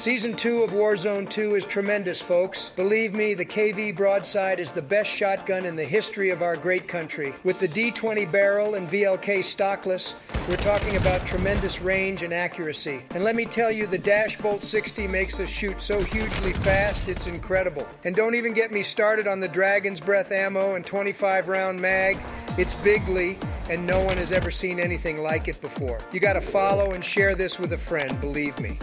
Season 2 of Warzone 2 is tremendous, folks. Believe me, the KV Broadside is the best shotgun in the history of our great country. With the D20 barrel and VLK stockless, we're talking about tremendous range and accuracy. And let me tell you, the Dashbolt 60 makes us shoot so hugely fast, it's incredible. And don't even get me started on the Dragon's Breath ammo and 25-round mag. It's bigly, and no one has ever seen anything like it before. You gotta follow and share this with a friend, believe me.